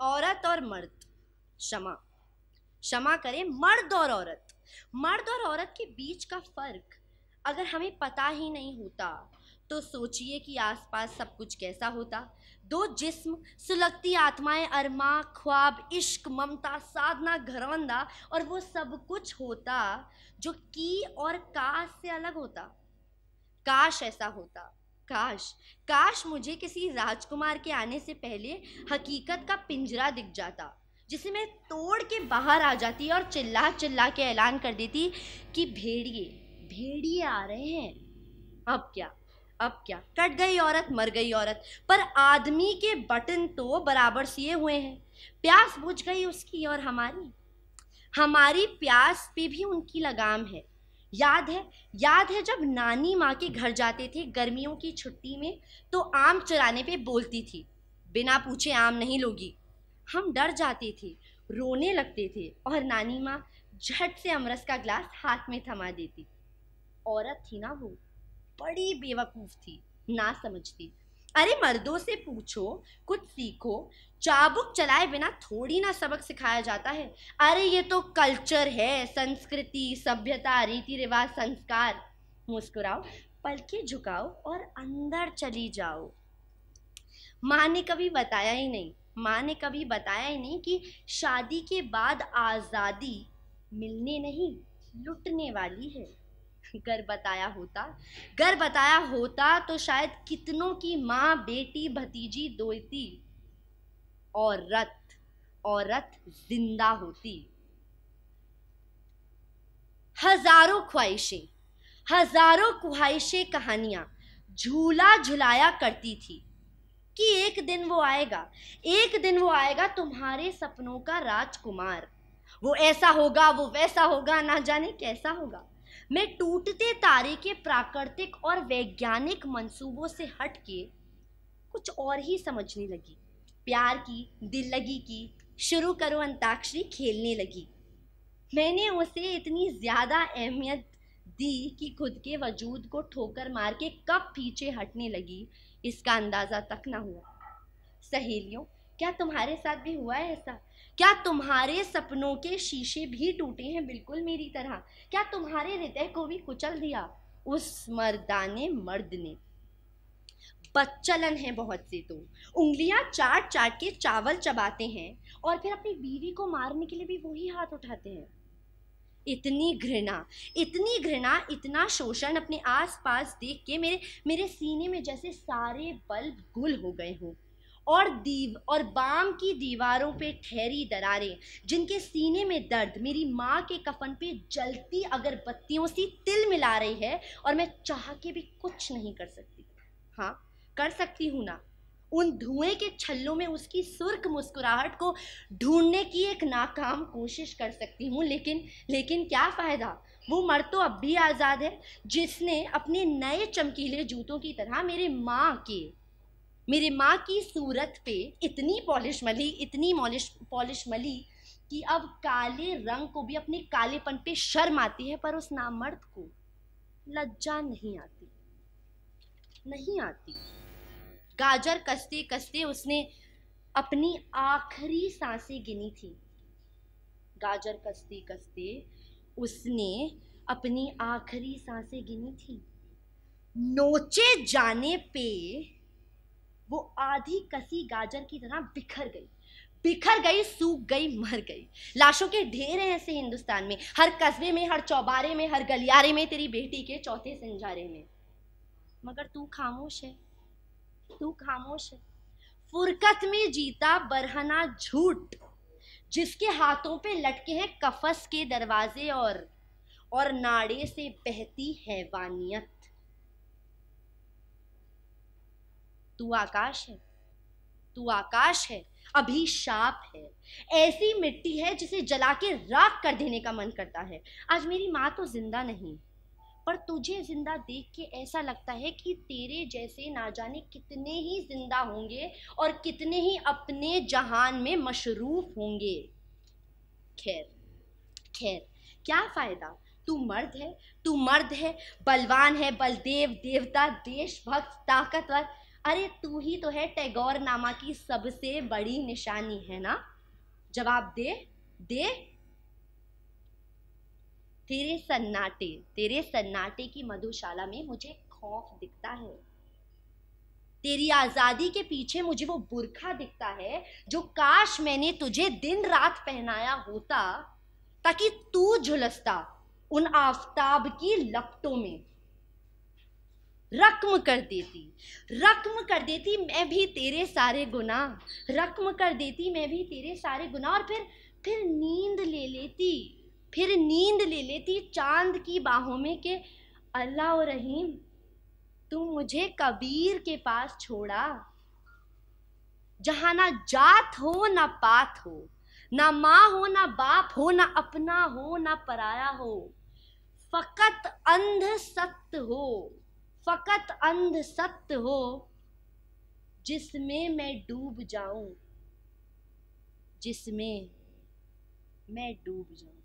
औरत और मर्द, क्षमा क्षमा करें, मर्द और औरत, मर्द और औरत के बीच का फर्क अगर हमें पता ही नहीं होता तो सोचिए कि आसपास सब कुछ कैसा होता। दो जिस्म, सुलगती आत्माएं, अरमा, ख्वाब, इश्क, ममता, साधना, घरवंदा और वो सब कुछ होता जो की और काश से अलग होता। काश ऐसा होता, काश काश मुझे किसी राजकुमार के आने से पहले हकीकत का पिंजरा दिख जाता जिसे मैं तोड़ के बाहर आ जाती और चिल्ला चिल्ला के ऐलान कर देती कि भेड़िए भेड़िए आ रहे हैं। अब क्या, अब क्या, कट गई औरत, मर गई औरत, पर आदमी के बटन तो बराबर सिए हुए हैं। प्यास बुझ गई उसकी और हमारी, हमारी प्यास पे भी उनकी लगाम है। याद है जब नानी माँ के घर जाते थे गर्मियों की छुट्टी में तो आम चुराने पे बोलती थी, बिना पूछे आम नहीं लोगी। हम डर जाते थे, रोने लगते थे और नानी माँ झट से अमरस का ग्लास हाथ में थमा देती। औरत थी ना वो, बड़ी बेवकूफ थी, ना समझती। अरे मर्दों से पूछो, कुछ सीखो, चाबुक चलाए बिना थोड़ी ना सबक सिखाया जाता है। अरे ये तो कल्चर है, संस्कृति, सभ्यता, रीति रिवाज, संस्कार। मुस्कुराओ, पलके झुकाओ और अंदर चली जाओ। माँ ने कभी बताया ही नहीं कि शादी के बाद आज़ादी मिलने नहीं, लुटने वाली है। गर बताया होता तो शायद कितनों की माँ, बेटी, भतीजी, दोती, औरत जिंदा होती। हजारों ख्वाहिशें कहानियां झूला झुलाया करती थी कि एक दिन वो आएगा तुम्हारे सपनों का राजकुमार। वो ऐसा होगा, वो वैसा होगा, ना जाने कैसा होगा। मैं टूटते तारे के प्राकृतिक और वैज्ञानिक मंसूबों से हट के कुछ और ही समझने लगी। प्यार की, दिल लगी की, शुरू करो अंताक्षरी खेलने लगी। मैंने उसे इतनी ज़्यादा अहमियत दी कि खुद के वजूद को ठोकर मार के कब पीछे हटने लगी इसका अंदाज़ा तक ना हुआ। सहेलियों, क्या तुम्हारे साथ भी हुआ है ऐसा? क्या तुम्हारे सपनों के शीशे भी टूटे हैं बिल्कुल मेरी तरह? क्या तुम्हारे हृदय को भी कुचल दिया उस मर्दाने मर्द ने? बच्चलन है बहुत से तो, उंगलियां चाट चाट के चावल चबाते हैं और फिर अपनी बीवी को मारने के लिए भी वही हाथ उठाते हैं। इतनी घृणा, इतना शोषण अपने आसपास देख के मेरे सीने में जैसे सारे बल्ब गुल हो गए हों और बाम की दीवारों पे ठहरी दरारें, जिनके सीने में दर्द मेरी माँ के कफन पे जलती अगरबत्तियों सी तिल मिला रही है और मैं चाह के भी कुछ नहीं कर सकती। हाँ, कर सकती हूँ ना। उन धुएं के छल्लों में उसकी सुर्ख मुस्कुराहट को ढूंढने की एक नाकाम कोशिश कर सकती हूँ, लेकिन क्या फ़ायदा। वो मर्द तो अब भी आज़ाद है जिसने अपने नए चमकीले जूतों की तरह मेरे माँ की सूरत पे इतनी पॉलिश मली कि अब काले रंग को भी अपने कालेपन पे शर्म आती है, पर उस नामर्द को लज्जा नहीं आती। गाजर कसते कसते उसने अपनी आखिरी सांसें गिनी थी। नोचे जाने पे वो आधी कसी गाजर की तरह बिखर गई, सूख गई, मर गई। लाशों के ढेर हैं ऐसे हिंदुस्तान में, हर कस्बे में, हर चौबारे में, हर गलियारे में, तेरी बेटी के चौथे संजारे में। मगर तू खामोश है। फुरकत में जीता बरहना झूठ, जिसके हाथों पे लटके हैं कफस के दरवाजे और नाड़े से बहती हैवानियत। तू आकाश है, अभिशाप है, ऐसी मिट्टी है जिसे जला के राख कर देने का मन करता है। आज मेरी माँ तो जिंदा नहीं, पर तुझे जिंदा देख के ऐसा लगता है कि तेरे जैसे ना जाने कितने ही जिंदा होंगे और कितने ही अपने जहान में मशरूफ होंगे। खैर, क्या फ़ायदा। तू मर्द है, बलवान है, बलदेव, देवता, देशभक्त, ताकतवर। अरे तू ही तो है टैगोर नामा की सबसे बड़ी निशानी, है ना? जवाब दे दे। तेरे सन्नाटे की मधुशाला में मुझे खौफ दिखता है, तेरी आजादी के पीछे मुझे वो बुरखा दिखता है जो काश मैंने तुझे दिन रात पहनाया होता ताकि तू झुलसता उन आफताब की लपटों में, रकम कर देती मैं भी तेरे सारे गुनाह, रकम कर देती मैं भी तेरे सारे गुनाह। और फिर नींद ले लेती, फिर नींद ले लेती चांद की बाहों में के अल्लाह और रहीम तुम मुझे कबीर के पास छोड़ा, जहाँ ना जात हो ना पात हो, ना माँ हो ना बाप हो, ना अपना हो ना पराया हो, फकत अंध सत्य हो, फकत अंध सत्य हो जिसमें मैं डूब जाऊं, जिसमें मैं डूब जाऊं।